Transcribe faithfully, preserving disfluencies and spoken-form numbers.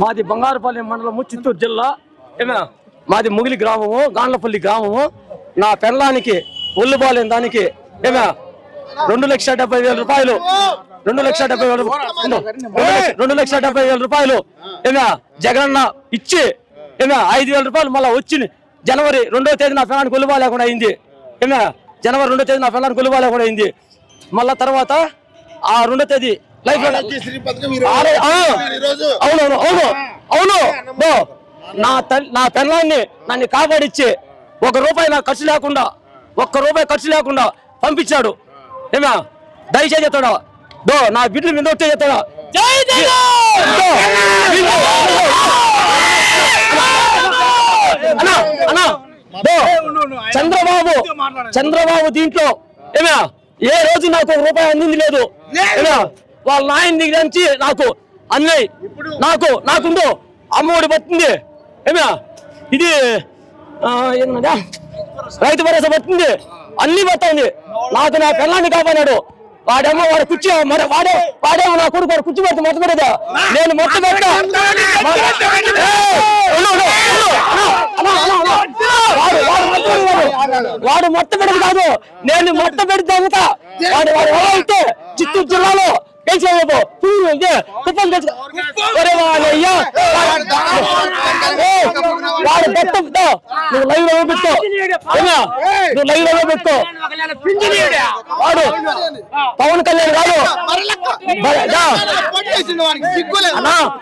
మాది బంగారుపల్లి మండలము, చిత్తూరు జిల్లా. మాది ముగిలి గ్రామము, గాండ్లపల్లి గ్రామము. నా పెళ్ళానికి ఒళ్ళు బాలేని దానికి ఏమే రెండు లక్షల డెబ్బై వేల రూపాయలు రెండు లక్షల డెబ్బై వేల రెండు లక్షల డెబ్బై వేల రూపాయలు ఏమే జగనన్న ఇచ్చి ఏమే ఐదు వేల రూపాయలు మళ్ళీ వచ్చి జనవరి రెండో తేదీ నా పెళ్ళానికి ఒళ్ళు బాలేకుండా అయింది. ఏమే జనవరి రెండో తేదీ నా పెళ్ళానికి ఒళ్ళు బాలేకుండా అయింది. మళ్ళా తర్వాత ఆ రెండో తేదీ అవునవును అవును అవును నా నా పెళ్ళాన్ని నన్ను కాపాడిచ్చి ఒక రూపాయి నాకు ఖర్చు లేకుండా ఒక్క రూపాయి ఖర్చు లేకుండా పంపించాడు. ఏమా దయచేసి చెప్తాడా డో నా బిడ్డలు మీద వచ్చే చెప్తాడా అన్నా అన్నా డో చంద్రబాబు చంద్రబాబు దీంట్లో ఏమా ఏ రోజు నాకు ఒక రూపాయి అందింది లేదు. ఏమా వాళ్ళ నాయన దగ్గర నుంచి నాకు అన్నయ్య నాకు నాకుందో అమ్మఒడి పడుతుంది. ఏమా ఇది ఏంటా రైతు భరోసా పడుతుంది, అన్ని పడుతుంది. నాకు నా పిల్లల్ని కాపాడాడు వాడేమో, వాడు కుర్చీ మరి వాడే వాడేమో నా కొడుకు వాడు కుర్చీ పడుతూ మొత్తం పెడతా నేను మొత్తం పెడతా వాడు మొత్తం పెడదు కాదు నేను మొత్తం పెడతా. వాడు వాడు ఎలా అయితే చిత్తూరు జిల్లాలో పవన్ కళ్యాణ్ గారు